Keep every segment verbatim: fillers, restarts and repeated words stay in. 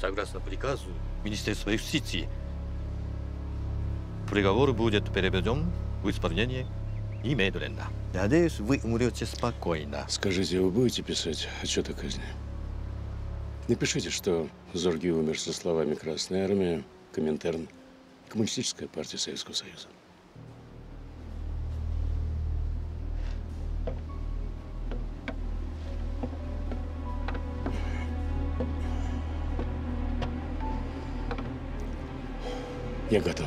согласно приказу Министерства юстиции. Приговор будет переведен в исполнение немедленно. Надеюсь, вы умрете спокойно. Скажите, вы будете писать отчет о казни? Напишите, что Зорге умер со словами «Красная армия», «Коминтерн», «Коммунистическая партия Советского Союза». Я готов.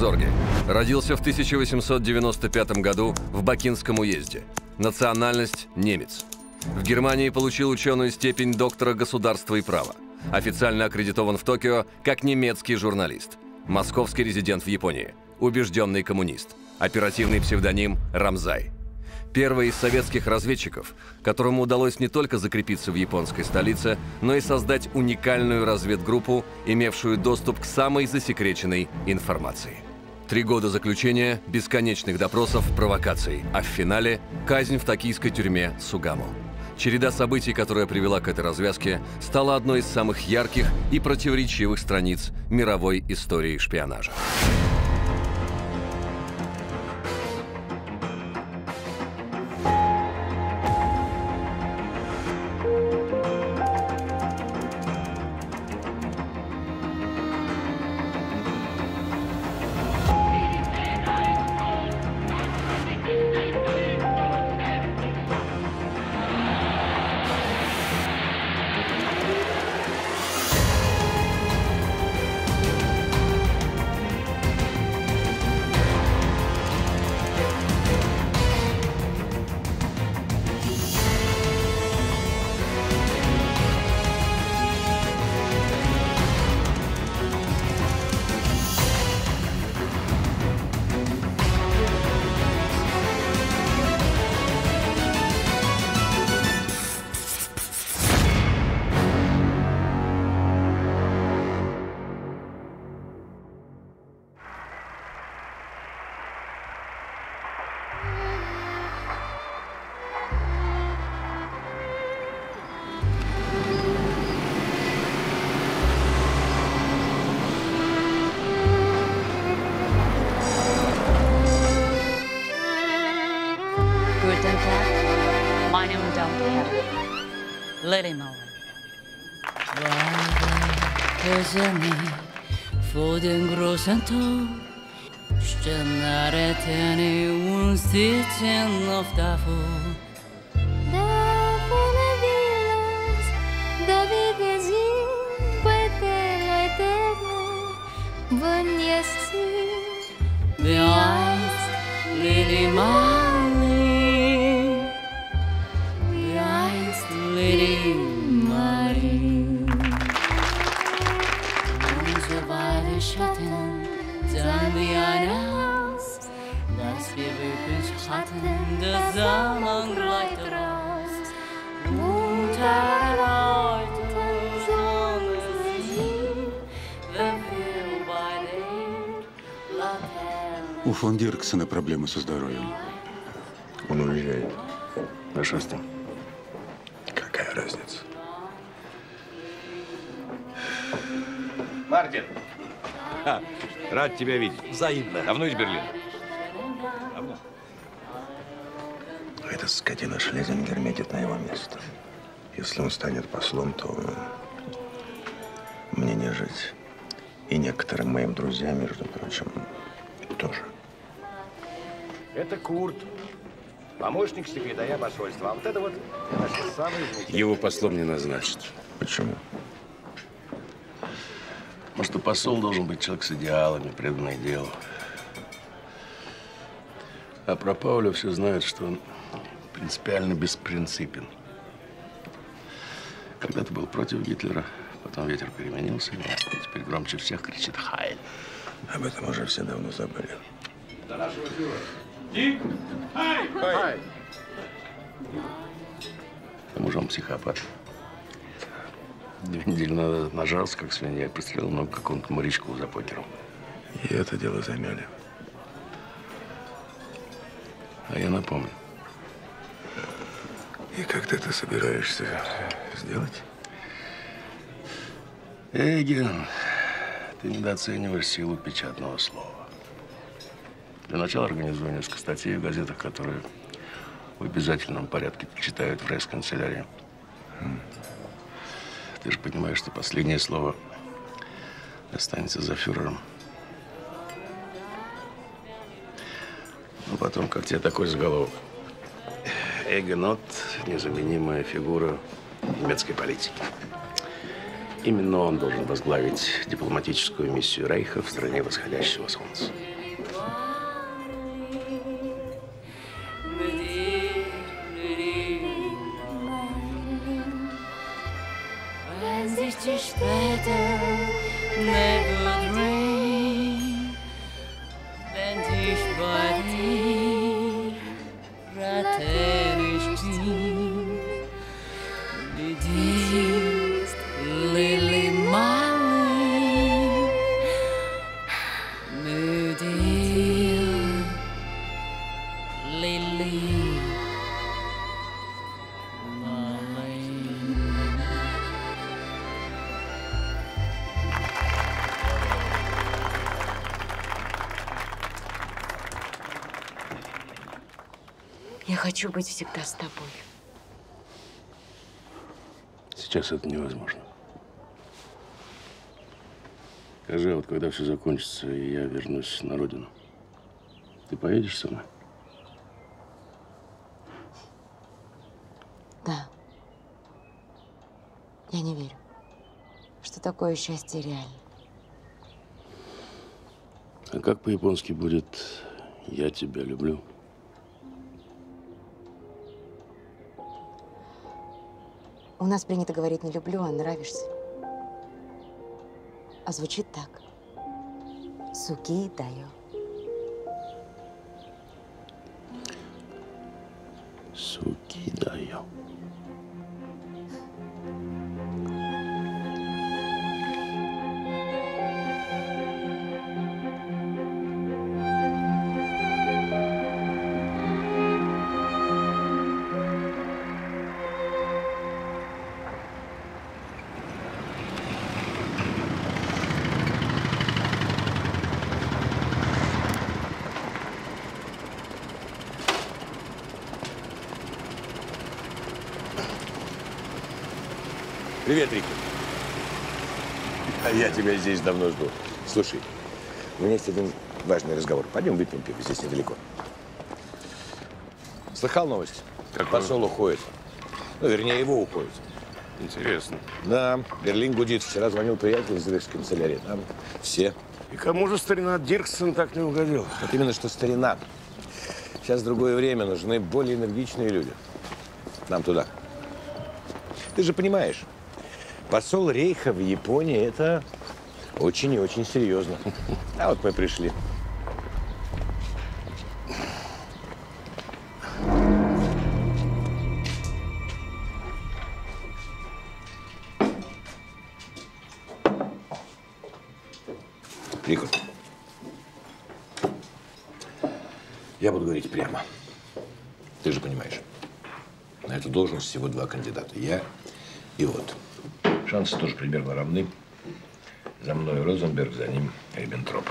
Зорге. Родился в тысяча восемьсот девяносто пятом году в Бакинском уезде. Национальность – немец. В Германии получил ученую степень доктора государства и права. Официально аккредитован в Токио как немецкий журналист. Московский резидент в Японии. Убежденный коммунист. Оперативный псевдоним Рамзай. Первый из советских разведчиков, которому удалось не только закрепиться в японской столице, но и создать уникальную разведгруппу, имевшую доступ к самой засекреченной информации. Три года заключения, бесконечных допросов, провокаций, а в финале – казнь в токийской тюрьме Сугамо. Череда событий, которая привела к этой развязке, стала одной из самых ярких и противоречивых страниц мировой истории шпионажа. У фон Дирксена проблемы со здоровьем. Он уезжает. На шестом. Какая разница? Мартин! А, рад тебя видеть. Взаимно. Давно из Берлина? Давно. Этот скотина Шлезингер метит на его место. Если он станет послом, то мне не жить. И некоторым моим друзьям, между прочим, тоже. Это Курт, помощник секретаря посольства. А вот это вот самый... Его послом не назначат. Почему? Потому что посол должен быть человек с идеалами, преданный делу. А про Пауля все знают, что он принципиально беспринципен. Когда-то был против Гитлера, потом ветер переменился, и теперь громче всех кричит «Хайль». Об этом уже все давно забыли. Мужом психопат. Две недели назад нажался, как свинья, пристрелил ногу какому-то морячку за покером. И это дело замяли. А я напомню. И как ты это собираешься сделать? Эй, Ген, ты недооцениваешь силу печатного слова. Для начала организую несколько статей в газетах, которые в обязательном порядке читают в райсканцелярии. Mm. Ты же понимаешь, что последнее слово останется за фюрером. Ну, потом, как тебе такой заголовок? Ойген Отт – незаменимая фигура немецкой политики. Именно он должен возглавить дипломатическую миссию Рейха в стране восходящего солнца. Хочу быть всегда с тобой. Сейчас это невозможно. Скажи, а вот когда все закончится, и я вернусь на родину, ты поедешь со мной? Да. Я не верю, что такое счастье реально. А как по-японски будет «я тебя люблю»? У нас принято говорить не люблю, а нравишься. А звучит так. Суки даю. Суки даю. Привет, Рик. А я тебя здесь давно жду. Слушай, у меня есть один важный разговор. Пойдем выпьем пиво, здесь недалеко. Слыхал новость? Как посол уходит. Ну, вернее, его уходит. Интересно. Да, Берлин гудит. Вчера звонил приятель из Рейхской канцелярии. Там все. И кому же старина Дирксен так не угодил? Вот именно, что старина. Сейчас другое время, нужны более энергичные люди. Нам туда. Ты же понимаешь. Посол Рейха в Японии – это очень и очень серьезно. А вот мы пришли. Рико, я буду говорить прямо. Ты же понимаешь, на эту должность всего два кандидата – я и вот. Шансы тоже примерно равны. За мной Розенберг, за ним Риббентроп.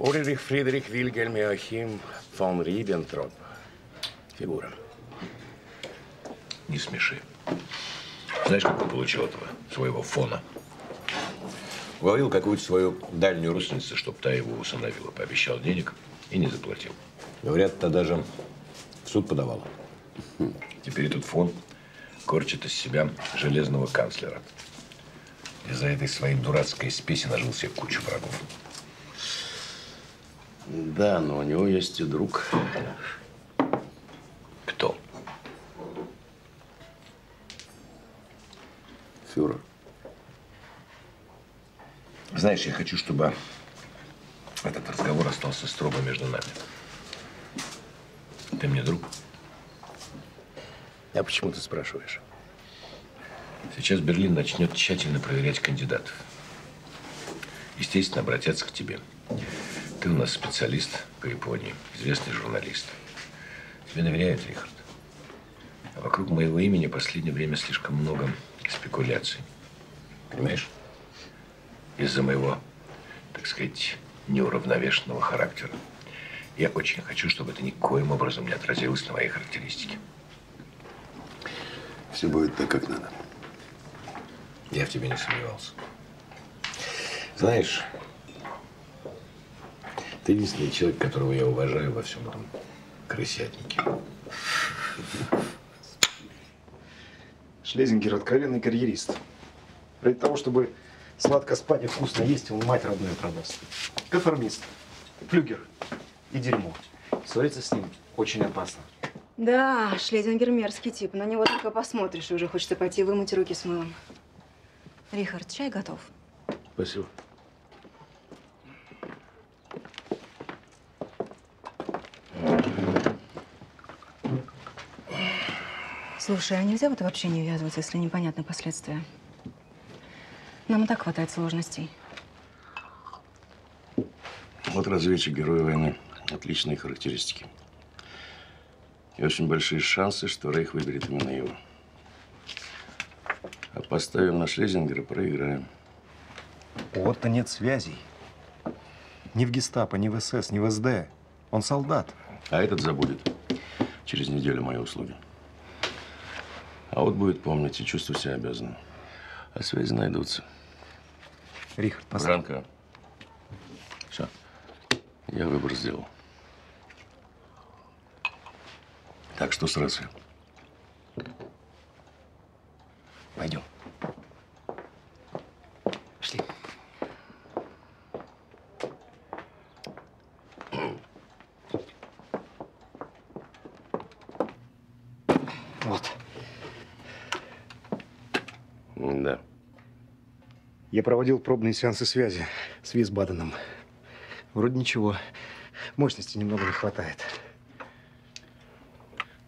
Ульрих Фридрих Вильгельм Иоахим фон Риббентроп. Фигура. Не смеши. Знаешь, как он получил этого своего фона? Уговорил какую-то свою дальнюю родственницу, чтобы та его усыновила. Пообещал денег и не заплатил. Говорят, та даже в суд подавала. Теперь этот фон корчит из себя железного канцлера. Из-за этой своей дурацкой спеси нажил себе кучу врагов. Да, но у него есть и друг. Кто? Фюрер. Знаешь, я хочу, чтобы этот разговор остался строго между нами. Ты мне друг? А почему ты спрашиваешь? Сейчас Берлин начнет тщательно проверять кандидатов. Естественно, обратятся к тебе. Ты у нас специалист по Японии, известный журналист. Тебе доверяют, Рихард. А вокруг моего имени в последнее время слишком много спекуляций. Понимаешь? Из-за моего, так сказать, неуравновешенного характера. Я очень хочу, чтобы это никоим образом не отразилось на моей характеристике. Все будет так, как надо. Я в тебе не сомневался. Знаешь, ты единственный человек, которого я уважаю во всем этом крысятнике. Шлезингер – откровенный карьерист. Ради того, чтобы сладко спать и вкусно есть, он мать родную продаст. Конформист, флюгер и дерьмо. Ссориться с ним очень опасно. Да, Шлезингер мерзкий тип. На него только посмотришь, и уже хочется пойти вымыть руки с мылом. Рихард, чай готов. Спасибо. Слушай, а нельзя вот вообще не ввязываться, если непонятны последствия? Нам и так хватает сложностей. Вот разведчик, герой войны. Отличные характеристики. И очень большие шансы, что Рейх выберет именно его. А поставим на Шлезингера, проиграем. У Отто нет связей. Ни в гестапо, ни в СС, ни в СД. Он солдат. А этот забудет. Через неделю мои услуги. А вот будет помнить и чувствовать себя обязанным. А связи найдутся. Рихард, поставь. Бранко. Все. Я выбор сделал. Так что с рацией. Пойдем. Пошли. Вот. Да. Я проводил пробные сеансы связи с Висбаденом. Вроде ничего. Мощности немного не хватает.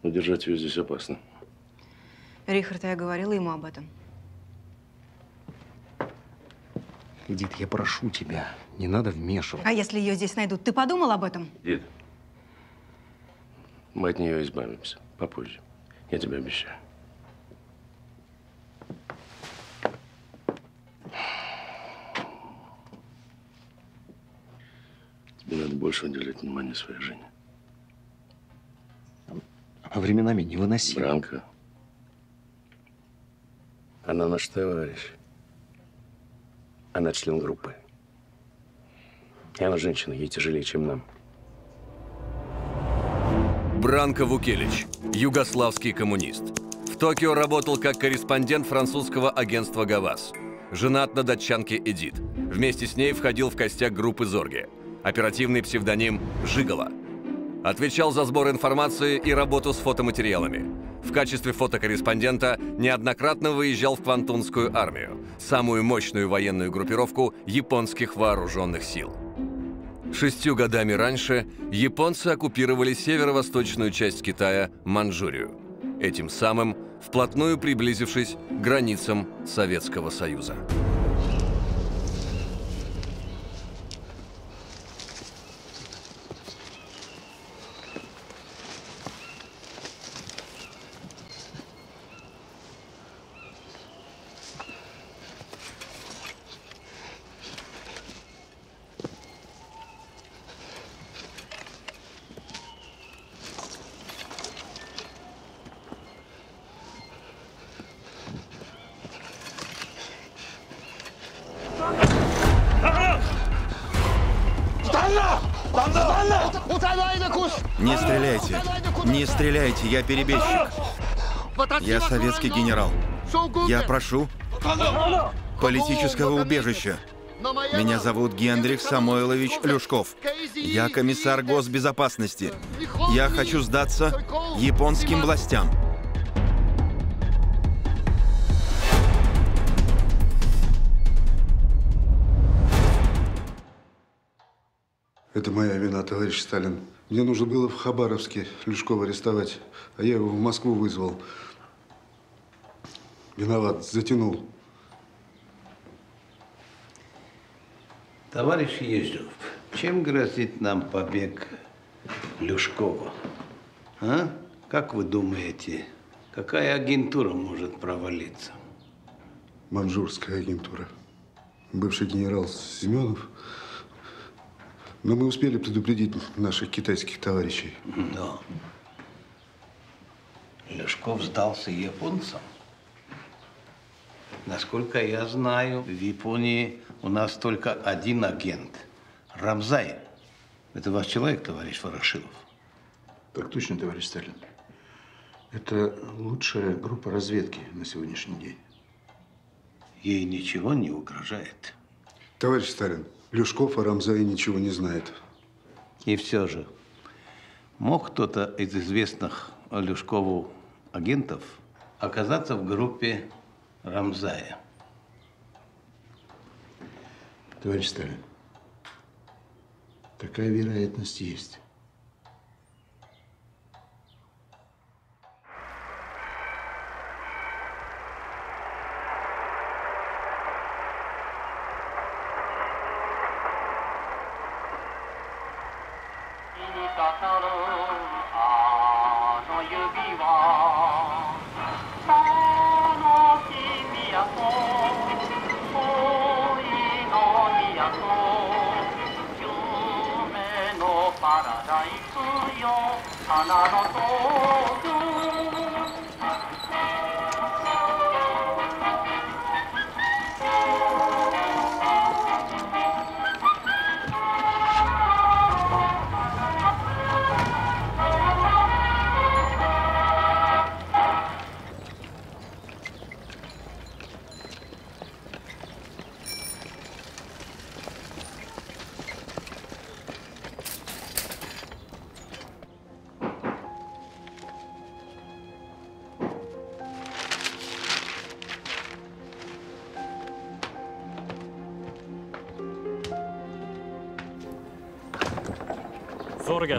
Но держать ее здесь опасно. Рихард, я говорила ему об этом. Эдит, я прошу тебя, не надо вмешиваться. А если ее здесь найдут, ты подумал об этом? Эдит, мы от нее избавимся попозже. Я тебе обещаю. Тебе надо больше уделять внимание своей жене. А временами невыносимо. Бранко. Она наш товарищ. Она член группы. И она женщина, ей тяжелее, чем нам. Бранко Вукелич, югославский коммунист. В Токио работал как корреспондент французского агентства «Гавас». Женат на датчанке Эдит. Вместе с ней входил в костяк группы «Зорге». Оперативный псевдоним «Жигала». Отвечал за сбор информации и работу с фотоматериалами. В качестве фотокорреспондента неоднократно выезжал в Квантунскую армию, самую мощную военную группировку японских вооруженных сил. Шестью годами раньше японцы оккупировали северо-восточную часть Китая, Маньчжурию, этим самым вплотную приблизившись к границам Советского Союза. Не стреляйте! Не стреляйте! Я перебежчик! Я советский генерал! Я прошу политического убежища! Меня зовут Генрих Самойлович Люшков. Я комиссар госбезопасности. Я хочу сдаться японским властям. Это моя вина, товарищ Сталин. Мне нужно было в Хабаровске Люшкова арестовать, а я его в Москву вызвал. Виноват, затянул. Товарищ Ежов, чем грозит нам побег Люшкова? А? Как вы думаете, какая агентура может провалиться? Маньчжурская агентура. Бывший генерал Семенов. Но мы успели предупредить наших китайских товарищей. Да. Люшков сдался японцам. Насколько я знаю, в Японии у нас только один агент. Рамзай. Это ваш человек, товарищ Ворошилов? Так точно, товарищ Сталин. Это лучшая группа разведки на сегодняшний день. Ей ничего не угрожает. Товарищ Сталин, Люшков о Рамзае ничего не знает. И все же, мог кто-то из известных Люшкову агентов оказаться в группе Рамзая? Товарищ Сталин, такая вероятность есть.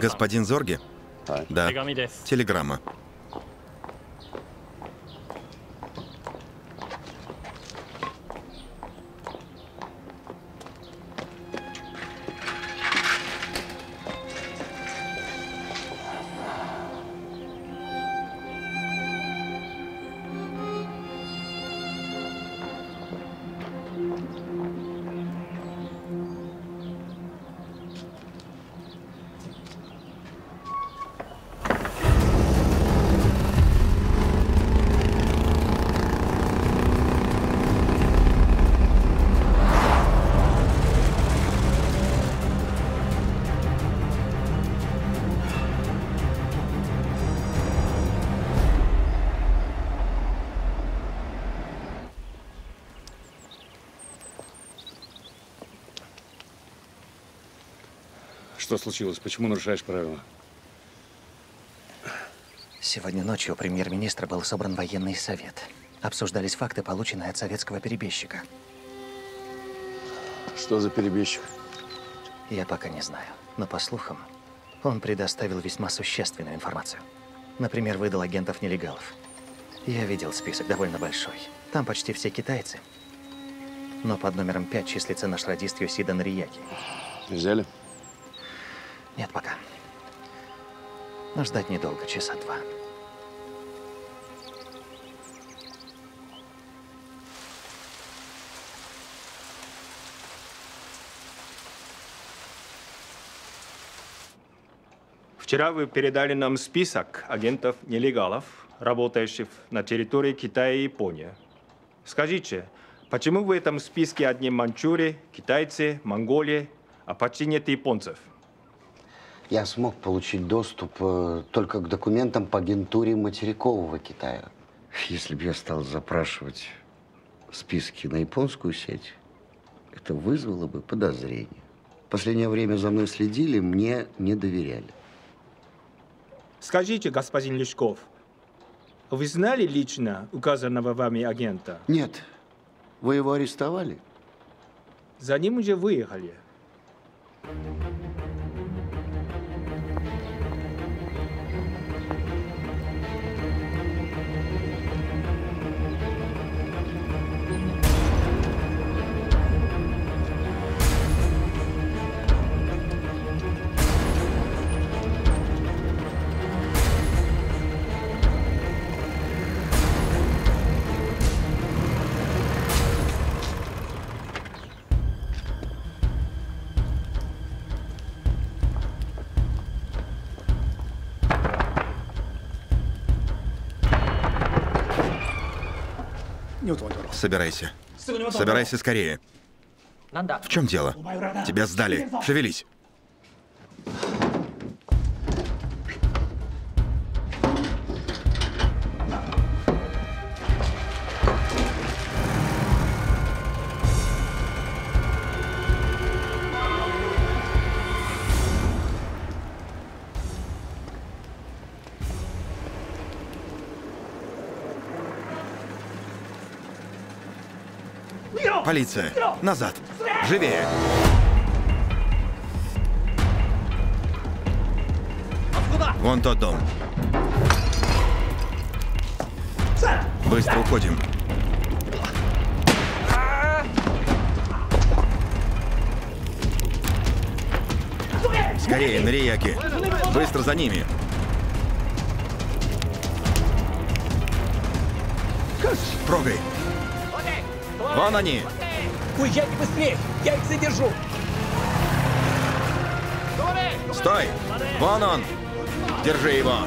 Господин Зорге? Да. Телеграмма. Что случилось? Почему нарушаешь правила? Сегодня ночью у премьер-министра был собран военный совет. Обсуждались факты, полученные от советского перебежчика. Что за перебежчик? Я пока не знаю. Но по слухам, он предоставил весьма существенную информацию. Например, выдал агентов-нелегалов. Я видел список, довольно большой. Там почти все китайцы. Но под номером пять числится наш радист Ёсида Нарияки. Взяли? Нет, пока. Но ждать недолго, часа два. Вчера вы передали нам список агентов-нелегалов, работающих на территории Китая и Японии. Скажите, почему в этом списке одни маньчжуры, китайцы, монголы, а почти нет японцев? Я смог получить доступ только к документам по агентуре материкового Китая. Если бы я стал запрашивать списки на японскую сеть, это вызвало бы подозрение. В последнее время за мной следили, мне не доверяли. Скажите, господин Люшков, вы знали лично указанного вами агента? Нет. Вы его арестовали? За ним уже выехали. Собирайся. Собирайся скорее. В чем дело? Тебя сдали. Шевелись. Полиция! Назад! Живее! Вон тот дом. Быстро уходим. Скорее, Нарияки! Быстро за ними! Трогай! Вон они! Уезжайте быстрее! Я их задержу! Стой! Вон он! Держи его!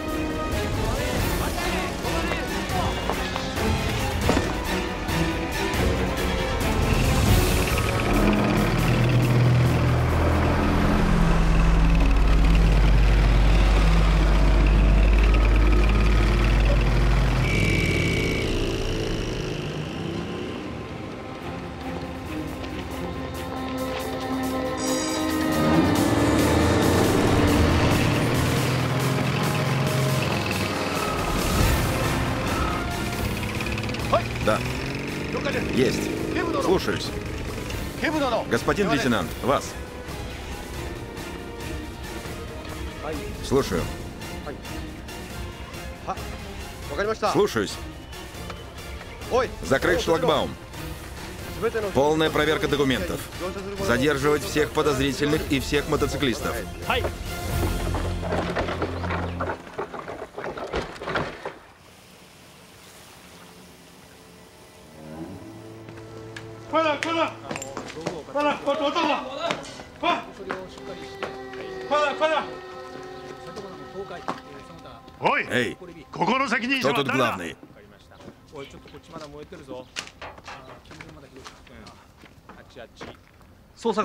Есть. Слушаюсь. Господин лейтенант, вас. Слушаю. Слушаюсь. Закрыть шлагбаум. Полная проверка документов. Задерживать всех подозрительных и всех мотоциклистов. Эй, кто тут главный?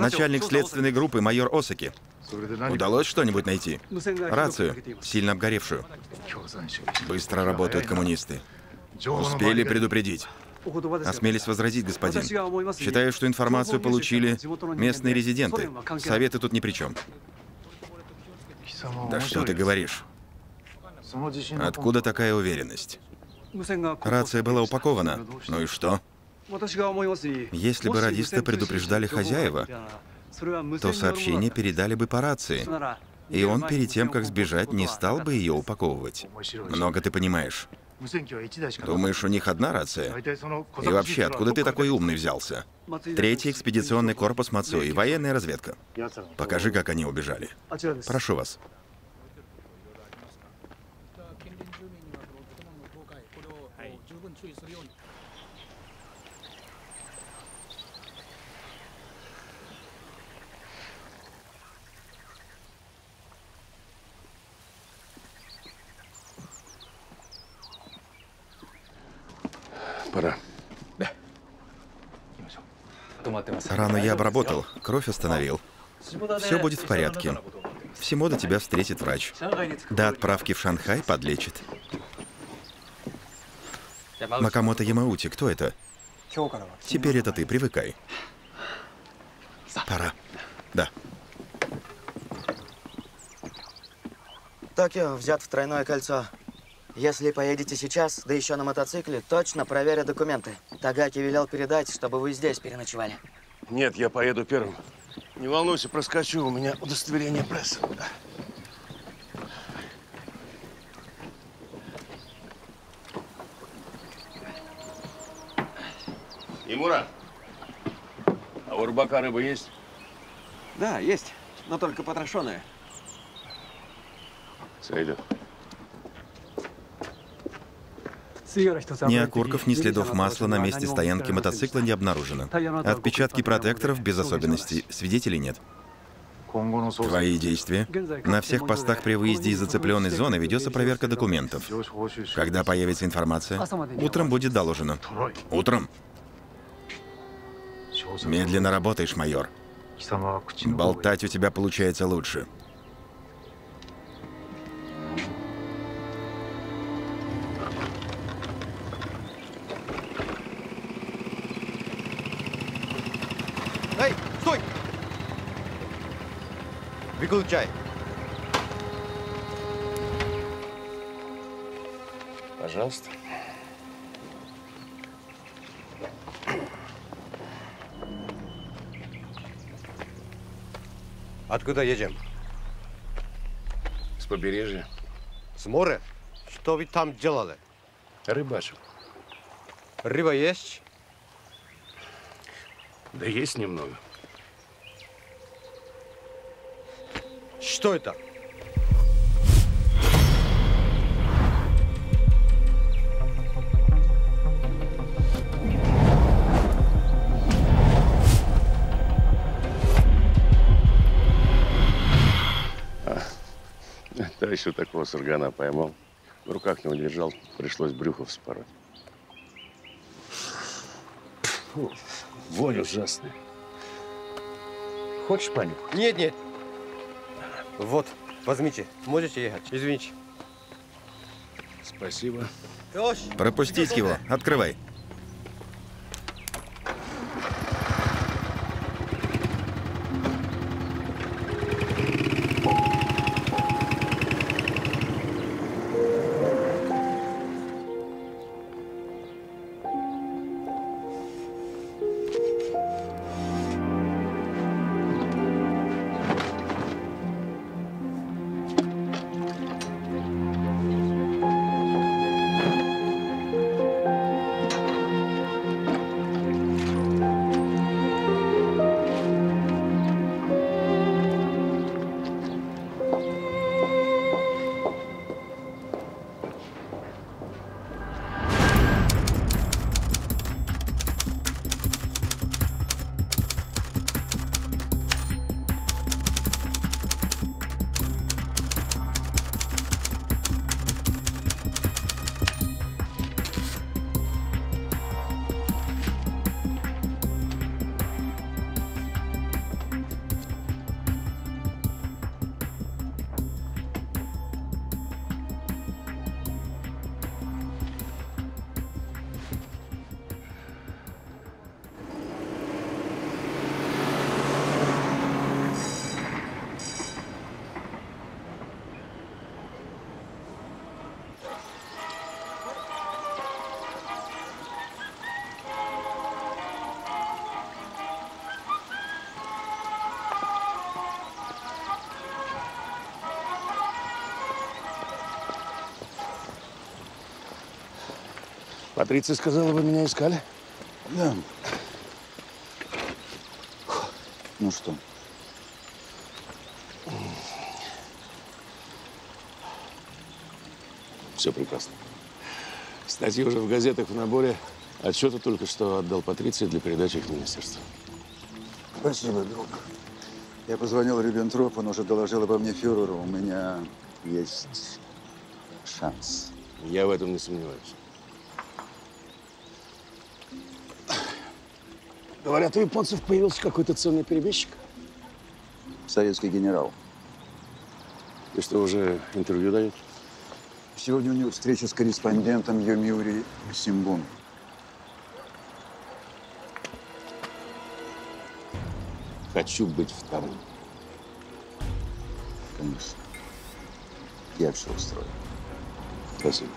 Начальник следственной группы майор Осаки. Удалось что-нибудь найти? Рацию, сильно обгоревшую. Быстро работают коммунисты. Успели предупредить. Осмелись возразить, господин. Считаю, что информацию получили местные резиденты. Советы тут ни при чем. Да что ты говоришь? Откуда такая уверенность? Рация была упакована. Ну и что? Если бы радисты предупреждали хозяева, то сообщение передали бы по рации. И он перед тем, как сбежать, не стал бы ее упаковывать. Много ты понимаешь. Думаешь, у них одна рация? И вообще, откуда ты такой умный взялся? Третий экспедиционный корпус Мацуи, военная разведка. Покажи, как они убежали. Прошу вас. Пора. Рану я обработал, кровь остановил. Все будет в порядке. Всему до тебя встретит врач. До отправки в Шанхай подлечит. Макамото Ямаути, кто это? Теперь это ты, привыкай. Пора. Да. Токио взят в тройное кольцо. Если поедете сейчас, да еще на мотоцикле, точно проверю документы. Тагаки велел передать, чтобы вы здесь переночевали. Нет, я поеду первым. Не волнуйся, проскочу, у меня удостоверение прессы. Имура, а у рыбака рыба есть? Да, есть, но только потрошеная. Сойдет. Ни окурков, ни следов масла на месте стоянки мотоцикла не обнаружено. Отпечатки протекторов без особенностей. Свидетелей нет. Твои действия? На всех постах при выезде из зацепленной зоны ведется проверка документов. Когда появится информация, утром будет доложено. Утром? Медленно работаешь, майор. Болтать у тебя получается лучше. Эй, стой! Выключай. Пожалуйста. Откуда едем? С побережья. С моря? Что вы там делали? Рыбачил. Рыба есть? Да есть немного. Что это? Да еще такого сургана поймал. В руках не удержал, пришлось брюхо вспороть. Фу, вонь ужасная. Хочешь понюхать? Нет, нет. Вот, возьмите. Можете ехать. Извините. Спасибо. Пропустить его. Открывай. Патриция сказала, вы меня искали? Да. Ну что? Все прекрасно. Статьи уже в газетах, в наборе. Отчеты только что отдал Патриции для передачи их в министерство. Спасибо, друг. Я позвонил Риббентропу, он уже доложил обо мне фюреру. У меня есть шанс. Я в этом не сомневаюсь. Говорят, у японцев появился какой-то ценный перебежчик. Советский генерал. И что, уже интервью дает? Сегодня у него встреча с корреспондентом Йомиури Симбун. Хочу быть вторым. Конечно. Я все устрою. Спасибо.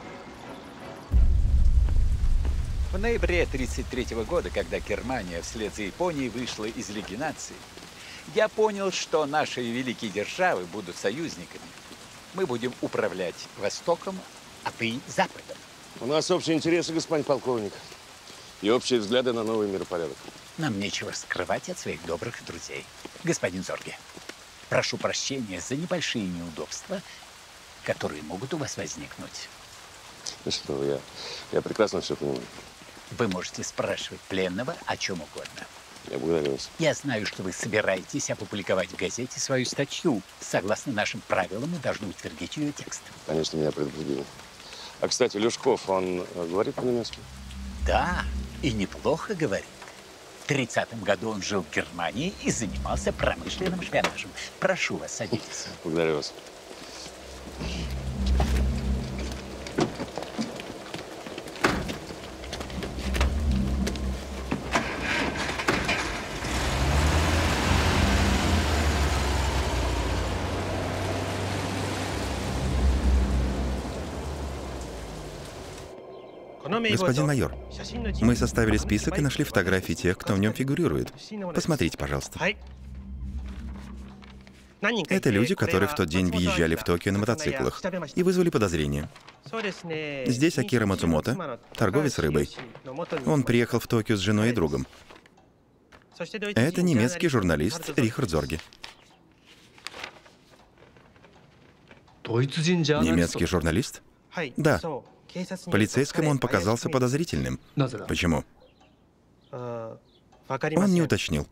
В ноябре тысяча девятьсот тридцать третьего года, когда Германия вслед за Японией вышла из Лиги наций, я понял, что наши великие державы будут союзниками. Мы будем управлять Востоком, а ты – Западом. У нас общие интересы, господин полковник, и общие взгляды на новый миропорядок. Нам нечего скрывать от своих добрых друзей. Господин Зорге, прошу прощения за небольшие неудобства, которые могут у вас возникнуть. Ну что, я, я прекрасно все понимаю. Вы можете спрашивать пленного о чем угодно. Я благодарю вас. Я знаю, что вы собираетесь опубликовать в газете свою статью. Согласно нашим правилам, мы должны утвердить ее текст. Конечно, меня предупредили. А, кстати, Люшков, он говорит по-немецки? Да, и неплохо говорит. В тридцатом году он жил в Германии и занимался промышленным шпионажем. Прошу вас, садитесь. Благодарю вас. Господин майор, мы составили список и нашли фотографии тех, кто в нем фигурирует. Посмотрите, пожалуйста. Это люди, которые в тот день въезжали в Токио на мотоциклах и вызвали подозрения. Здесь Акира Мацумото, торговец рыбой. Он приехал в Токио с женой и другом. Это немецкий журналист Рихард Зорге. Немецкий журналист? Да. Полицейскому он показался подозрительным. Почему? Он не уточнил.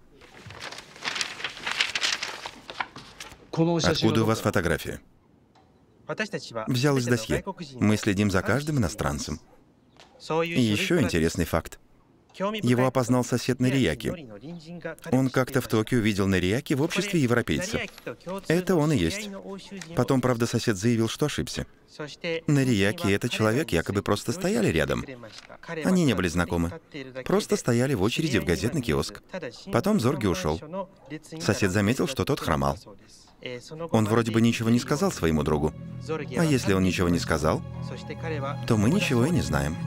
Откуда у вас фотографии? Взял из досье. Мы следим за каждым иностранцем. И еще интересный факт. Его опознал сосед Нарияки. Он как-то в Токио видел Нарияки в обществе европейцев. Это он и есть. Потом, правда, сосед заявил, что ошибся. Нарияки и этот человек якобы просто стояли рядом. Они не были знакомы. Просто стояли в очереди в газетный киоск. Потом Зорге ушел. Сосед заметил, что тот хромал. Он вроде бы ничего не сказал своему другу. А если он ничего не сказал, то мы ничего и не знаем.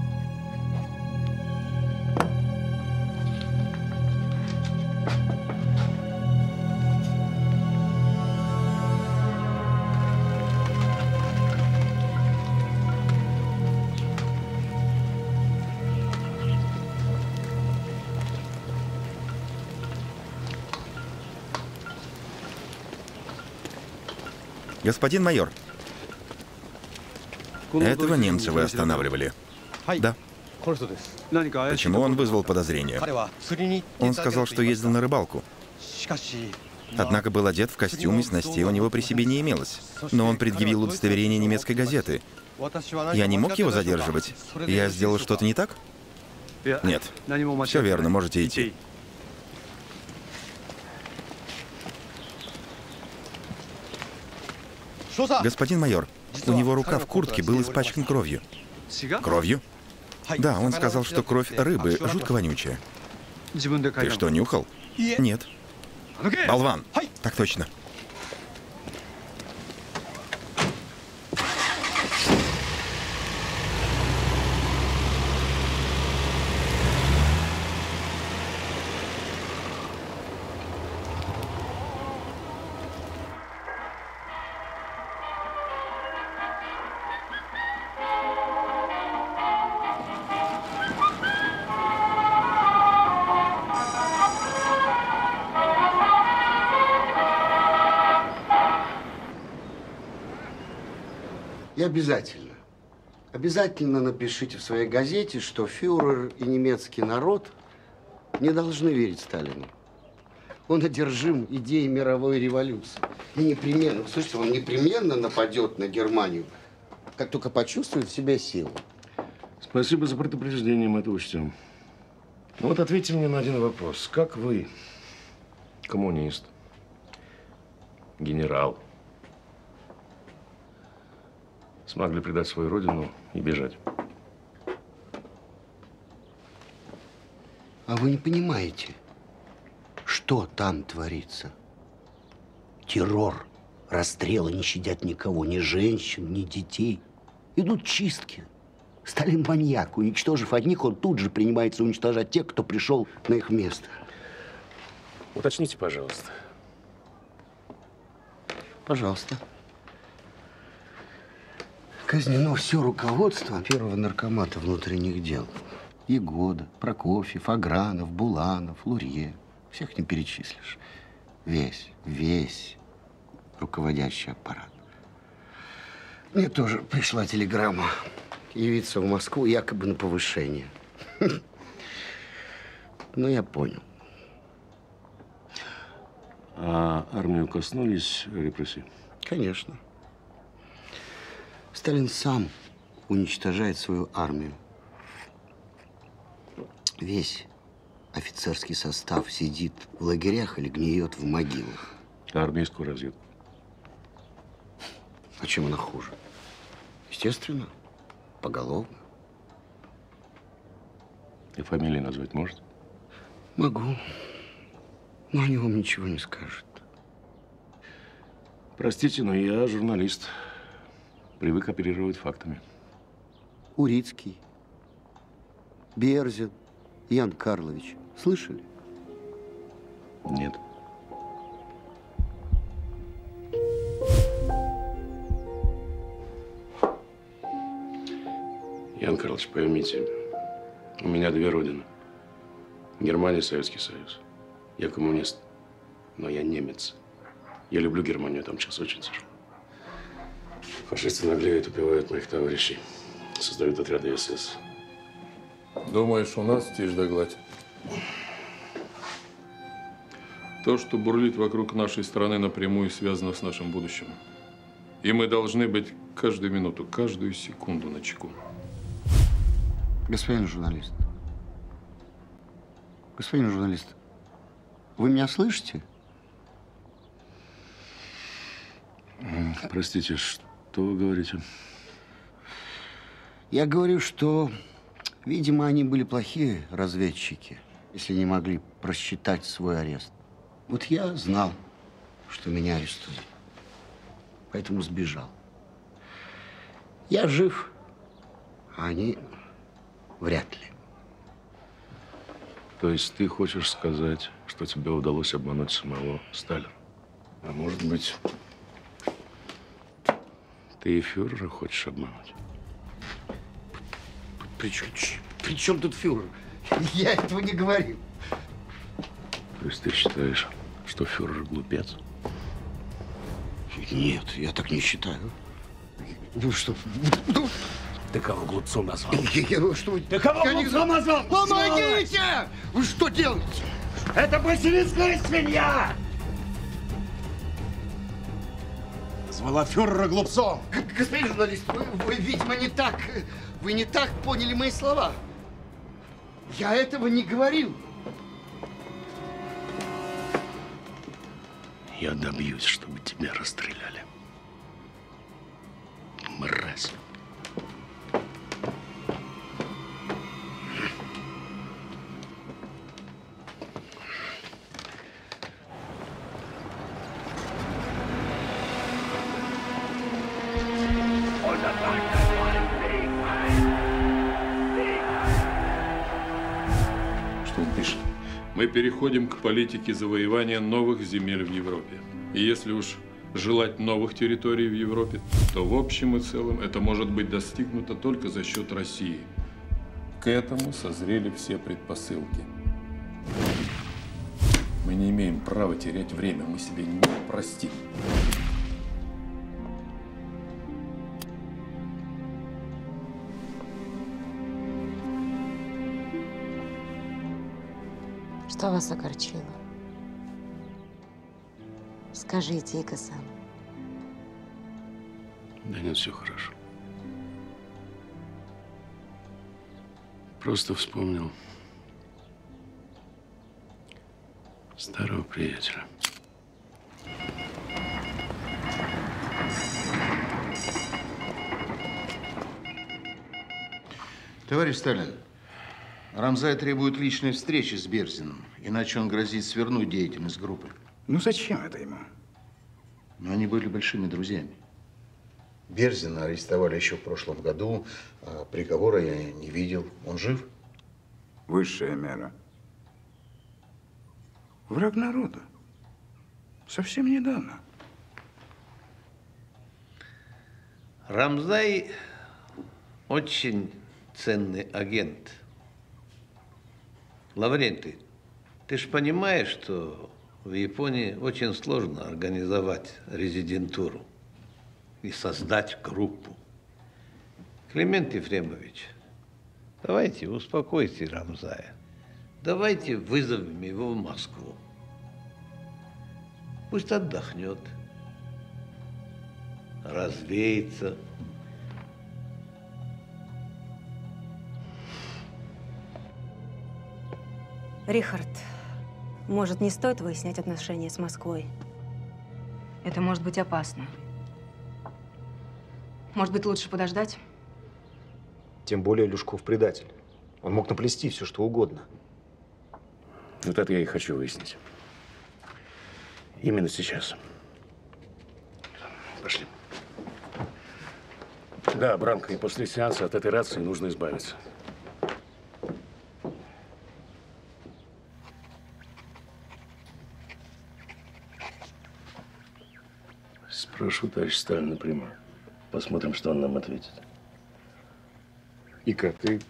Господин майор, этого немца вы останавливали? Да. Почему он вызвал подозрения? Он сказал, что ездил на рыбалку. Однако был одет в костюм, и снастей у него при себе не имелось. Но он предъявил удостоверение немецкой газеты. Я не мог его задерживать? Я сделал что-то не так? Нет. Все верно, можете идти. Господин майор, у него рука в куртке был испачкан кровью. Кровью? Да, он сказал, что кровь рыбы жутко вонючая. Ты что, нюхал? Нет. Болван! Так точно. Обязательно. Обязательно напишите в своей газете, что фюрер и немецкий народ не должны верить Сталину. Он одержим идеей мировой революции. И непременно, слушайте, он непременно нападет на Германию, как только почувствует в себе силу. Спасибо за предупреждение, мы это учтем. Ну вот ответьте мне на один вопрос. Как вы, коммунист, генерал, смогли предать свою родину и бежать? А вы не понимаете, что там творится? Террор, расстрелы не щадят никого, ни женщин, ни детей. Идут чистки. Сталин маньяк. Уничтожив одних, он тут же принимается уничтожать тех, кто пришел на их место. Уточните, пожалуйста. Пожалуйста. Казнено все руководство первого наркомата внутренних дел. Егода, Прокофьев, Агранов, Буланов, Лурье. Всех не перечислишь. Весь, весь руководящий аппарат. Мне тоже пришла телеграмма явиться в Москву якобы на повышение. Но я понял. А армию коснулись репрессий? Конечно. Сталин сам уничтожает свою армию. Весь офицерский состав сидит в лагерях или гниет в могилах. А армейскую разведку? А чем она хуже? Естественно, поголовно. Ты фамилии назвать может? Могу. Но они вам ничего не скажут. Простите, но я журналист. Привык оперировать фактами. Урицкий, Берзин, Ян Карлович. Слышали? Нет. Ян Карлович, поймите, у меня две родины. Германия и Советский Союз. Я коммунист, но я немец. Я люблю Германию, там сейчас очень тяжело. Фашисты наглеют, убивают моих товарищей. Создают отряды СС. Думаешь, у нас тишь да гладь? То, что бурлит вокруг нашей страны, напрямую связано с нашим будущим. И мы должны быть каждую минуту, каждую секунду на чеку. Господин журналист, господин журналист, вы меня слышите? Простите, что вы говорите? Я говорю, что, видимо, они были плохие разведчики, если не могли просчитать свой арест. Вот я знал, что меня арестуют, поэтому сбежал. Я жив, а они... Вряд ли. То есть ты хочешь сказать, что тебе удалось обмануть самого Сталина? А может быть, ты и фюрера хочешь обмануть? При чем, при чем тут фюрер? Я этого не говорил. То есть ты считаешь, что фюрер глупец? Нет, я так не считаю. Ну что? Ну... Ты кого глупцом назвал? Что? Ты кого глупцом назвал? Помогите! Вы что делаете? Это большевистская свинья! Назвала фюрера глупцом! Господин журналист, вы, вы, видимо, не так... Вы не так поняли мои слова. Я этого не говорил. Я добьюсь, чтобы тебя расстреляли. Мразь. Мы переходим к политике завоевания новых земель в Европе. И если уж желать новых территорий в Европе, то в общем и целом это может быть достигнуто только за счет России. К этому созрели все предпосылки. Мы не имеем права терять время, мы себе не простим. Что вас огорчило? Скажите, Ика-сан. Да нет, все хорошо. Просто вспомнил старого приятеля. Товарищ Сталин. Рамзай требует личной встречи с Берзиным, иначе он грозит свернуть деятельность группы. Ну зачем это ему? Но они были большими друзьями. Берзина арестовали еще в прошлом году, а приговора я не видел. Он жив? Высшая мера. Враг народа. Совсем недавно. Рамзай очень ценный агент. Лаврентий, ты же понимаешь, что в Японии очень сложно организовать резидентуру и создать группу. Климент Ефремович, давайте успокойте Рамзая. Давайте вызовем его в Москву. Пусть отдохнет, развеется. Рихард, может, не стоит выяснять отношения с Москвой? Это может быть опасно. Может быть, лучше подождать? Тем более Люшков предатель. Он мог наплести все, что угодно. Вот это я и хочу выяснить. Именно сейчас. Пошли. Да, Бранко, и после сеанса от этой рации нужно избавиться. Спрошу товарища Сталина напрямую. Посмотрим, что он нам ответит. Ика, ты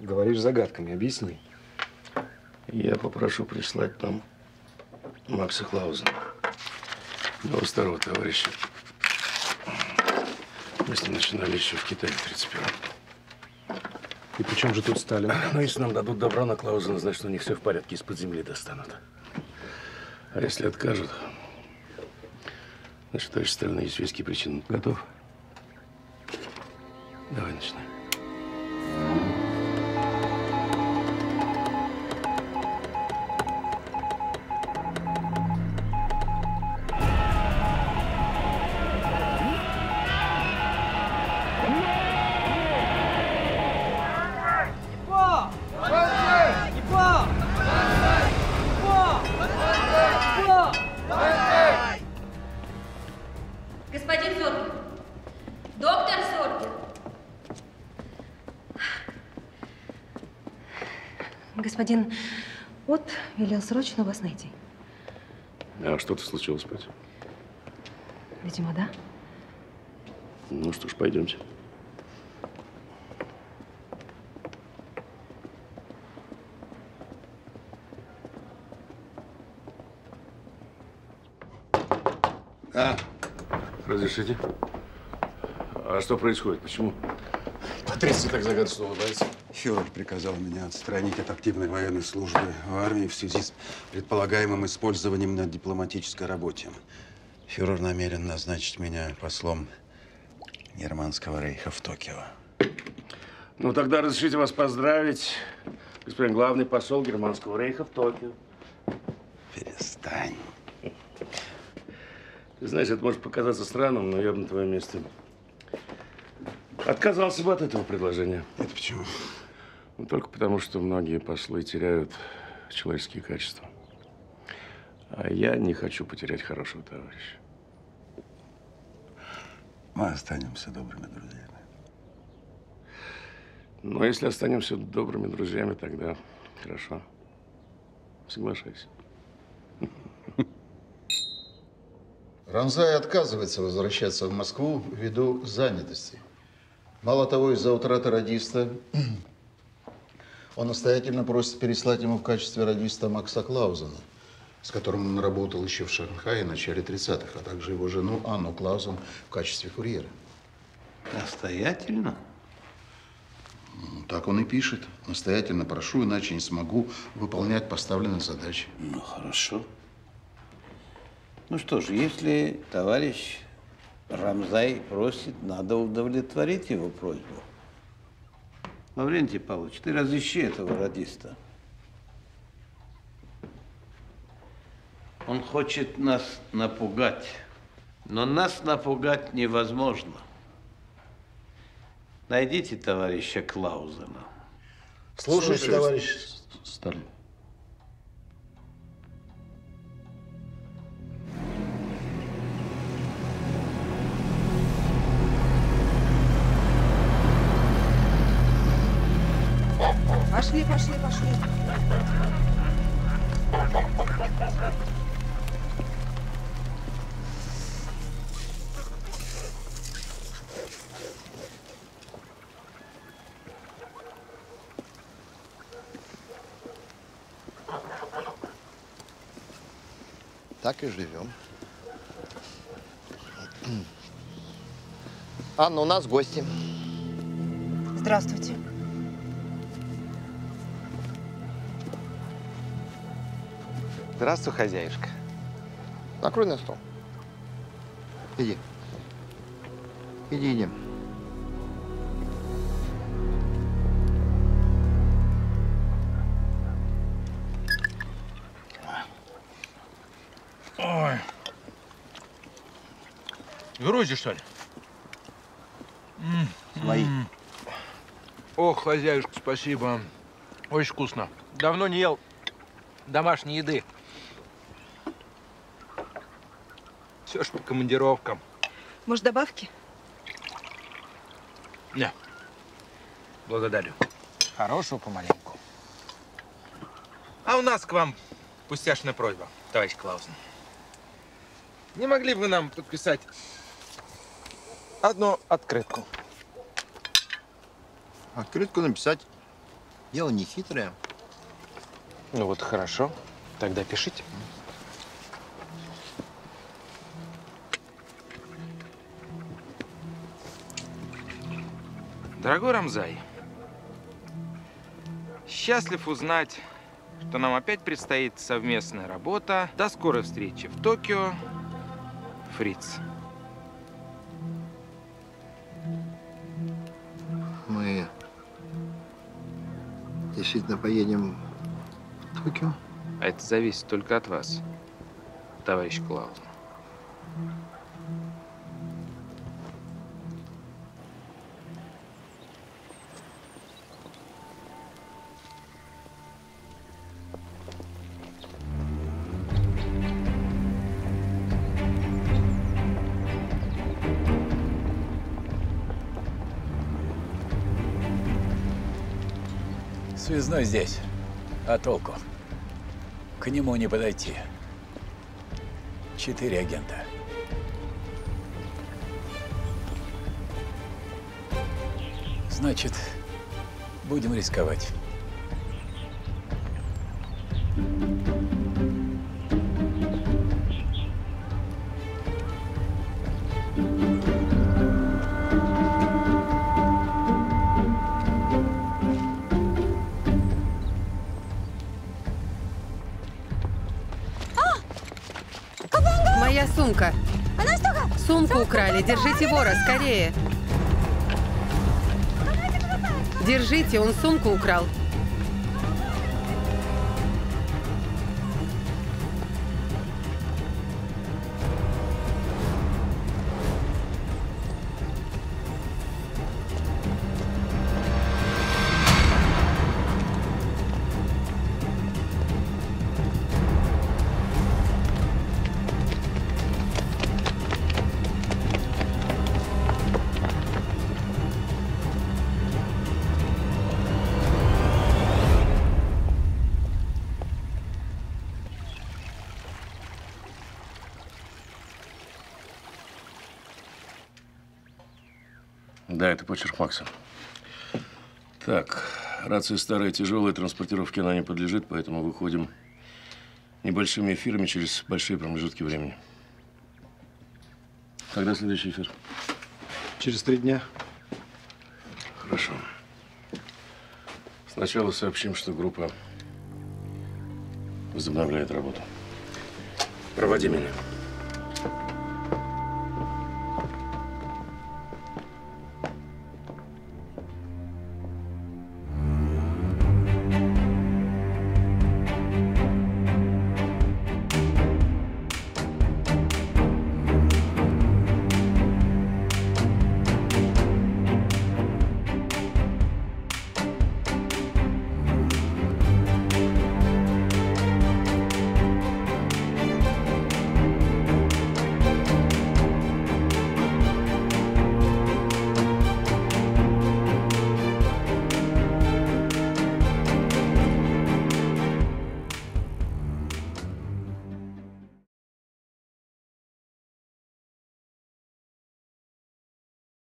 говоришь загадками. Объясни. Я попрошу прислать нам Макса Клаузена, моего старого товарища. Мы с ним начинали еще в Китае в тридцать первом. И при чем же тут Сталин? Ну, если нам дадут добро на Клаузена, значит, у них все в порядке, из-под земли достанут. А если откажут, значит, товарищ Сталин, есть веские причины. Готов? Давай начинаем. Господин Отт велел срочно вас найти. А что-то случилось, Петя? Видимо, да. Ну что ж, пойдемте. А, разрешите? А что происходит? Почему? Патриций так загадочно улыбается. Фюрер приказал меня отстранить от активной военной службы в армии в связи с предполагаемым использованием на дипломатической работе. Фюрер намерен назначить меня послом Германского рейха в Токио. Ну, тогда разрешите вас поздравить, господин главный посол Германского рейха в Токио. Перестань. Ты знаешь, это может показаться странным, но я бы на твоем месте отказался бы от этого предложения. Это почему? Ну, только потому, что многие послы теряют человеческие качества. А я не хочу потерять хорошего товарища. Мы останемся добрыми друзьями. Но если останемся добрыми друзьями, тогда хорошо. Соглашайся. Рамзай отказывается возвращаться в Москву ввиду занятости. Мало того, из-за утраты радиста он настоятельно просит переслать ему в качестве радиста Макса Клаузена, с которым он работал еще в Шанхае в начале тридцатых, а также его жену Анну Клаузен в качестве курьера. Настоятельно? Так он и пишет. Настоятельно прошу, иначе не смогу выполнять поставленные задачи. Ну, хорошо. Ну что ж, если товарищ Рамзай просит, надо удовлетворить его просьбу. Лаврентий Павлович, ты разыщи этого радиста. Он хочет нас напугать, но нас напугать невозможно. Найдите товарища Клаузена. Слушайте, Слушайте товарищ Сталин. Пошли, пошли, пошли. Так и живем. Анна, у нас гости. Здравствуйте. Здравствуй, хозяюшка. Накрой на стол. Иди. Иди, иди. Ой. Грузи, что ли? Свои. Ох, хозяюшка, спасибо. Очень вкусно. Давно не ел домашней еды. Все ж по командировкам. Может, добавки? Не. Благодарю. Хорошую помаленьку. А у нас к вам пустяшная просьба, товарищ Клаузен. Не могли бы вы нам подписать одну открытку? Открытку написать? Дело не хитрое. Ну вот хорошо. Тогда пишите. Дорогой Рамзай, счастлив узнать, что нам опять предстоит совместная работа. До скорой встречи в Токио. Фриц. Мы действительно поедем в Токио? А это зависит только от вас, товарищ Клаузен. Связной здесь, а толку? К нему не подойти. Четыре агента. Значит, будем рисковать. Сумку украли. Держите вора, скорее. Держите, он сумку украл. Да, это почерк Макса. Так, рации старые, тяжелые, транспортировки она не подлежит, поэтому выходим небольшими эфирами через большие промежутки времени. Когда следующий эфир? Через три дня. Хорошо. Сначала сообщим, что группа возобновляет работу. Проводи меня.